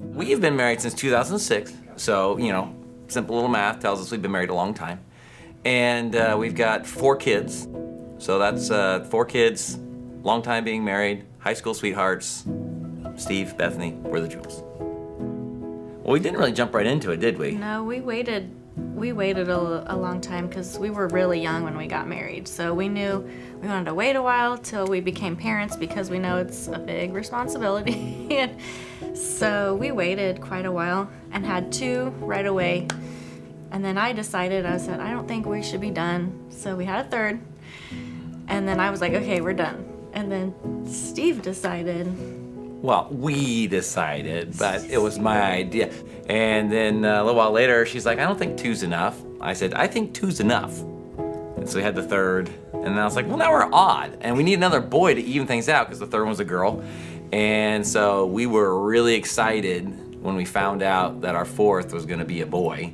We've been married since 2006, so, you know, simple little math tells us we've been married a long time. And we've got 4 kids, so that's 4 kids, long time being married, high school sweethearts. Steve, Bethany, we're the Juhls. Well, we didn't really jump right into it, did we? No, we waited. We waited a long time because we were really young when we got married, so we knew we wanted to wait a while till we became parents because we know it's a big responsibility. So we waited quite a while and had 2 right away. And then I decided, I said, I don't think we should be done. So we had a 3rd. And then I was like, okay, we're done. And then Steve decided. Well, we decided, but it was my idea. And then a little while later, she's like, I don't think 2's enough. I said, I think 2's enough. And so we had the 3rd. And then I was like, well, now we're odd. And we need another boy to even things out because the 3rd one was a girl. And so we were really excited when we found out that our 4th was gonna be a boy.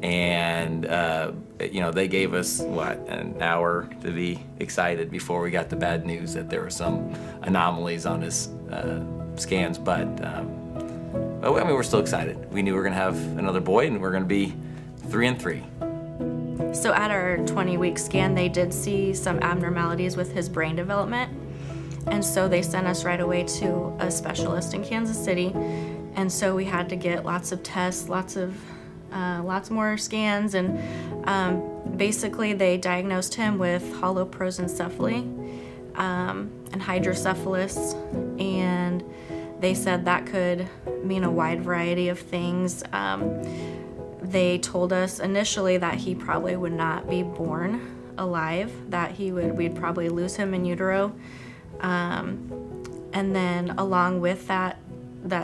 And you know, they gave us, what, an hour to be excited before we got the bad news that there were some anomalies on his scans, but I mean, we're still excited. We knew we were gonna have another boy and we're gonna be 3 and 3. So at our 20-week scan, they did see some abnormalities with his brain development. And so they sent us right away to a specialist in Kansas City. And so we had to get lots of tests, lots more scans, and basically they diagnosed him with holoprosencephaly and hydrocephalus, and they said that could mean a wide variety of things. They told us initially that he probably would not be born alive, that we'd probably lose him in utero, and then along with that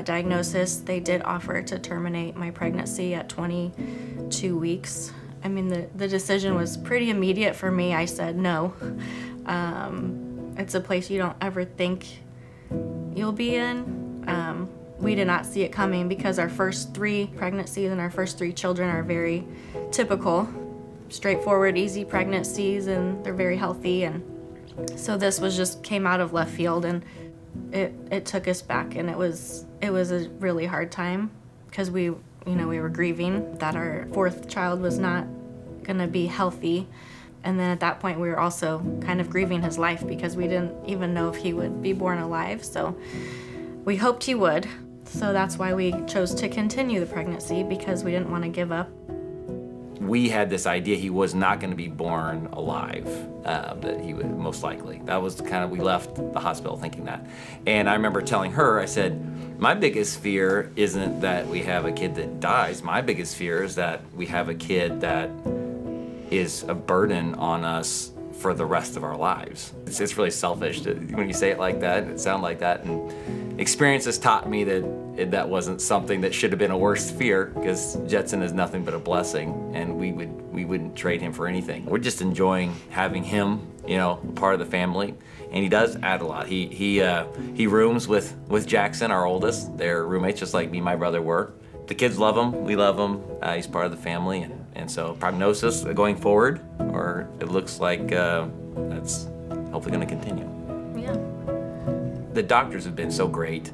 diagnosis, they did offer to terminate my pregnancy at 22 weeks. I mean, the decision was pretty immediate for me. I said no. It's a place you don't ever think you'll be in. We did not see it coming because our first 3 pregnancies and our first 3 children are very typical, straightforward, easy pregnancies, and they're very healthy. And so this was just came out of left field, and it took us back, and it was a really hard time because we were grieving that our 4th child was not gonna be healthy. And then at that point we were also kind of grieving his life because we didn't even know if he would be born alive, so we hoped he would. So that's why we chose to continue the pregnancy, because we didn't want to give up. We had this idea he was not going to be born alive, that he would most likely. That was kind of, we left the hospital thinking that. And I remember telling her, I said, my biggest fear isn't that we have a kid that dies. My biggest fear is that we have a kid that is a burden on us for the rest of our lives. It's really selfish when you say it like that, and it sounds like that. And experience has taught me that wasn't something that should have been a worse fear, because Jetson is nothing but a blessing, and we wouldn't trade him for anything. We're just enjoying having him, you know, part of the family, and he does add a lot. He rooms with Jackson, our oldest. They're roommates, just like me and my brother were. The kids love him. We love him. He's part of the family, and so prognosis going forward, or it looks like that's hopefully going to continue. Yeah. The doctors have been so great.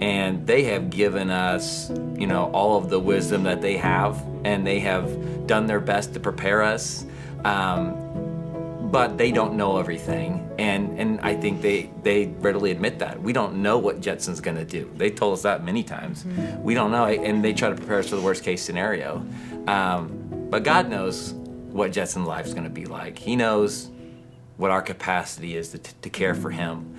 And they have given us, you know, all of the wisdom that they have, and they have done their best to prepare us, but they don't know everything, and I think they readily admit that. We don't know what Jetson's gonna do. They told us that many times. Mm-hmm. We don't know, and they try to prepare us for the worst case scenario, but God knows what Jetson's life's gonna be like. He knows what our capacity is to care for him.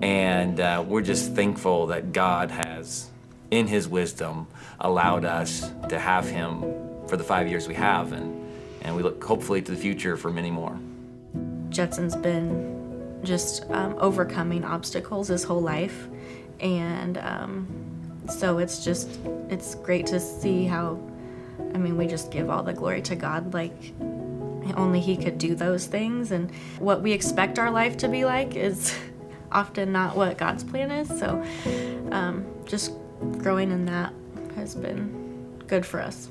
And we're just thankful that God has, in his wisdom, allowed us to have him for the 5 years we have, and we look hopefully to the future for many more. Jetson's been just overcoming obstacles his whole life, and so it's great to see how, I mean, we just give all the glory to God, like only he could do those things. And what we expect our life to be like is often not what God's plan is, so just growing in that has been good for us.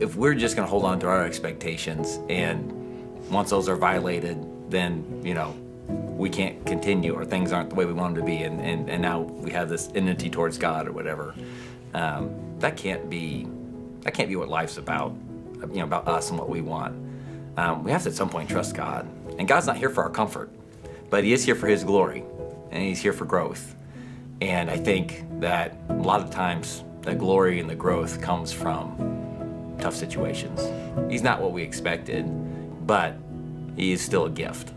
If we're just gonna hold on to our expectations, and once those are violated, then, you know, we can't continue, or things aren't the way we want them to be, and now we have this enmity towards God or whatever, That can't be what life's about, you know, about us and what we want. We have to at some point trust God. And God's not here for our comfort, but He is here for His glory, and He's here for growth. And I think that a lot of times the glory and the growth comes from tough situations. He's not what we expected, but He is still a gift.